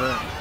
whatever.